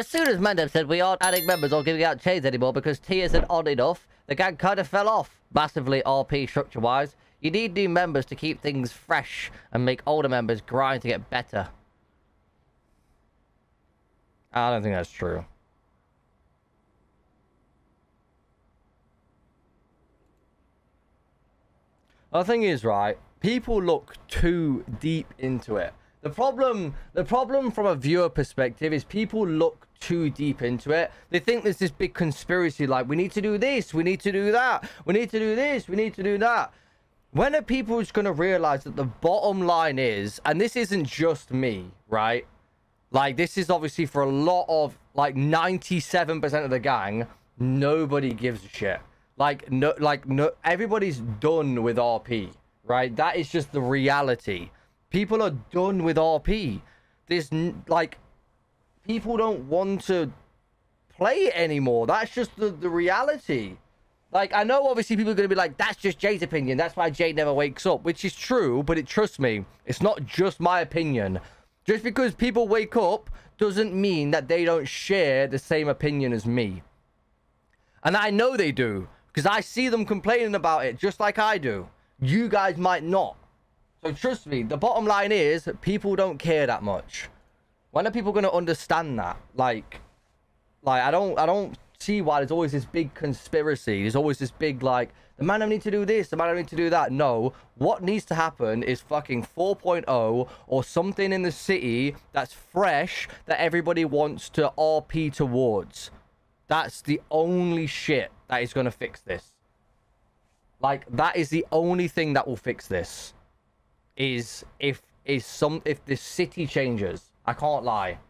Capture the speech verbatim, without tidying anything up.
As soon as Mandem said we aren't adding members or giving out chains anymore because T isn't odd enough, the gang kind of fell off. Massively R P structure-wise, you need new members to keep things fresh and make older members grind to get better. I don't think that's true. The thing is, right, people look too deep into it. The problem, the problem from a viewer perspective is people look too deep into it. They think there's this big conspiracy, like, we need to do this, we need to do that, we need to do this, we need to do that. When are people just going to realize that the bottom line is, and this isn't just me, right? Like, this is obviously for a lot of, like, ninety-seven percent of the gang, nobody gives a shit. Like, no, like, no, everybody's done with R P, right? That is just the reality. People are done with R P. There's, like, people don't want to play it anymore. That's just the, the reality. Like, I know, obviously, people are going to be like, that's just Jay's opinion. That's why Jay never wakes up, which is true, but it, trust me, it's not just my opinion. Just because people wake up doesn't mean that they don't share the same opinion as me. And I know they do, because I see them complaining about it just like I do. You guys might not. So trust me, the bottom line is people don't care that much. When are people going to understand that? Like, like I don't, I don't see why there's always this big conspiracy. There's always this big, like, the man I need to do this, the man I need to do that. No, what needs to happen is fucking four point oh or something in the city that's fresh that everybody wants to R P towards. That's the only shit that is going to fix this. Like, that is the only thing that will fix this. Is if is some if the city changes. I can't lie.